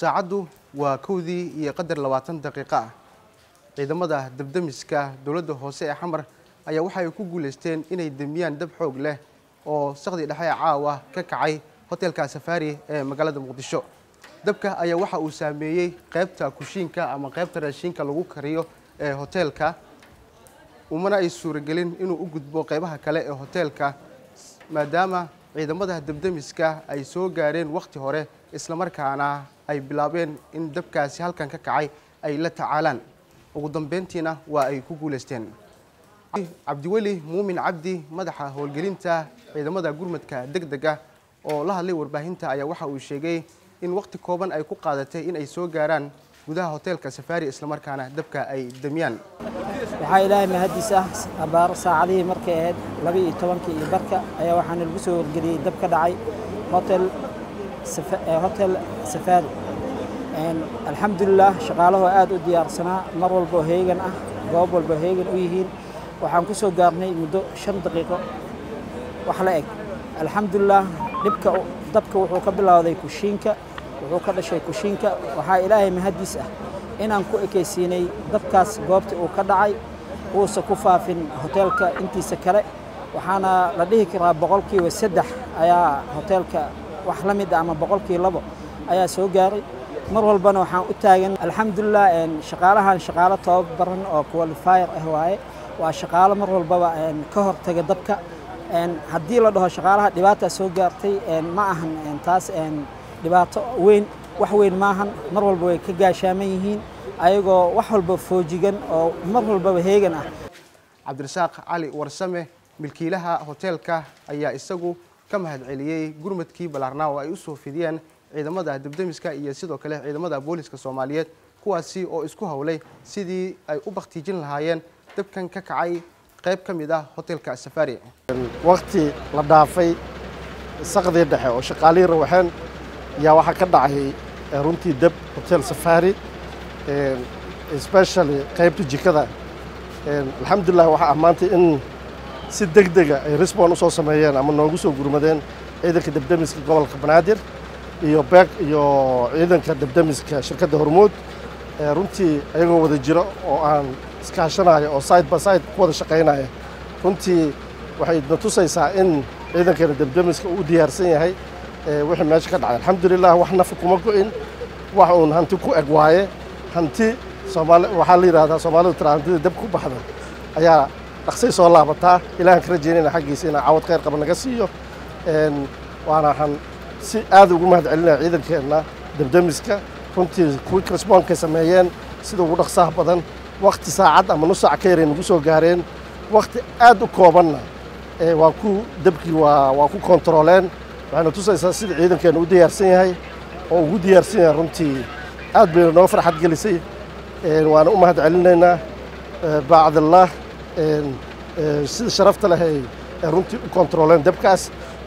ساعده وكودي يقدر لواتن دقيقة. إذا ماذا دبدمسكا دولده هوسي حمر أي وحي يكون جلستين إن الدميان دبحوق له أو سقدي لحياة عاوة ككعي هوتيل كاسفاري مقالة مقدشو. دبكا أي وحي أسامي قيبتا كوشينكا أما قيبتا راشينكا لغو كريو هوتيلكا ومنا يسورجلين إنه وجود بقيبها كلاء هوتيلكا مدام إذا ماذا دبدمسكا أي سوجارين وقت هره إسلامركانا أي بلابين إن دبكا سهل كان ككعي أي لا تعالن وقدم بنتنا وأي كوجولستين. عبد الولي مؤمن عبدي مدحه هو الجرينتا إذا ماذا جرمتك دقدقة أو لها اللي ورباهنتا أي وحى وشجعي إن وقت كوبان أي كوقادته إن أي سوجاران وده هوتيل كسفاري إسلامركانا دبكا أي دميان. waxaa ilaahay mahadiisa abaar saacadii markay ahayd 12 iyo barka ayaa waxaan lagu soo geliyay dab ka dhacay hotel Safaari aan alxamdulillah shaqaalaha aad u diyaarsanaa mar walba heegan ah goob walba heegan u yihiin waxaan ku soo gaarnay muddo 5 daqiiqo wax la eg alxamdulillah dabka wuxuu ka bilowday kushiinka wuxuu ka dhashay kushiinka waxaa ilaahay mahadiisa inaan ku ekeysiinay dabkaas goobta uu ka dhacay uusa ku faafin hotelka intiisa kale waxaana la dhihi karaa 3% ayaa hotelka wax la mid ah ama 2% ayaa soo gaaray mar walbana waxaan u taagan alxamdulillah in shaqaalaha tababaran oo qualifier ah waaye waa shaqaalo mar walba ka hortaga dabka haddii la dhaho shaqaalaha dhibaato soo gaartay ma ahan taas dhibaato weyn wax weyn maahan mar walba way ka gaashaaman yihiin ayagoo wax walba foojigan oo mar walba heegan ah Cabdirasaaq Cali Warsame milkiilaha hotelka ayaa isagu ka mahad celiyay gurmadkii Balarnaaw ay u soo fidiyeen ciidamada dibdamiska iyo sidoo kale ciidamada booliska Soomaaliyeed kuwaasi oo isku hawlay sidii ay u baqtiijin lahaayeen dabkan ka kacay qayb kamid ah hotelka Safaari waqti la dhaafay saqdi dhexe oo shaqaaliin ruuxeen yaa waxa ka dhacay runtii dab hotel Safaari especially qaybta jikada alxamdulillah waxa amaantay in si degdeg ah ay response soo sameeyeen ama noogu soo gurmadeen ciidanka dibdamiska gobolka Banaadir iyo beeg iyo ciidanka dibdamiska shirkadda Hormuud runtii ayagoo wada jira oo aan iska kaashanayo oo side by side ku wada shaqeynaya runtii waxay tusaysaa in ciidanka dibdamiska uu diyaarsan yahay وحنا ماشي كده الحمد لله وحنا في كومكوين وحنا هنتكو أجواء هنتي سومال وحالي هذا سومال ترانتي دبكو بحدا يا تخصيص الله بتاع إلى آخر جينا حقي سنا عود خير قبل نقصيه وأنا هن هذا وجمهد علنا عيدا كنا دبدمسكا كنت كويك رسبون كسمايين سيدو ورق صاحبنا وقت ساعات أما نص عكيرين وسو جارين وقت أدو كوبنا وأكو دبكي وأكو كنترولين waxaan tusaysaa sida ciidankan uu diyaarsan yahay oo uu diyaarsan yahay runtii aad baa noo farxad gelisay waana u mahad celinaynaa baad Allah sida sharafta lahayd runtii u controlling dabkaas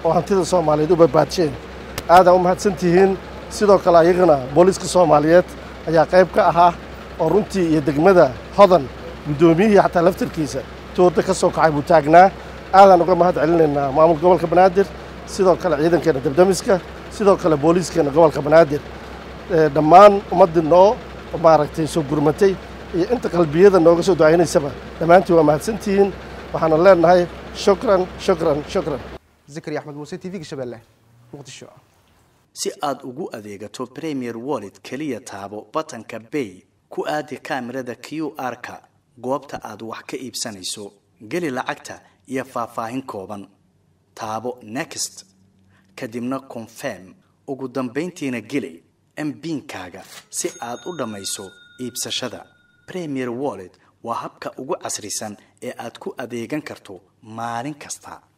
oo hantida Soomaaliyeed u baabaadshay aad u mahadsantihiin sidoo kale ayagana booliska Soomaaliyeed ayaa qayb ka ahaa oo runtii iyo degmada Hodan gudoomiyihii xataa laftirkiisa tooda ka soo kacay buu taagnaa aadaan uga mahad celinaynaa maamulka gobolka Banaadir sidoo kale ciidanka dibdamiska sidoo kale booliska gobolka Banaadir dhamaan umadino maaragtay soo gurmatay iyo inta qalbiyada nooga soo ducaynaysa dhamaantii waa mahadsantiin waxaan leenahay shukran Zakariya Ahmed Muuse TV Shabeelle Muqdisho si aad ugu adeegato Premier Wallet kaliya taabo batanka Pay ku aadi kaamirada QR ka goobta aad wax ka iibsanayso gali lacagta iyo faahfaahin kooban taabo next kadibna confirm ugu dambeyntiina geli MPin-kaaga si aad u dhamayso iibsashada Premier Wallet waa habka ugu casrisan ee aad ku adeegan karto maalin kasta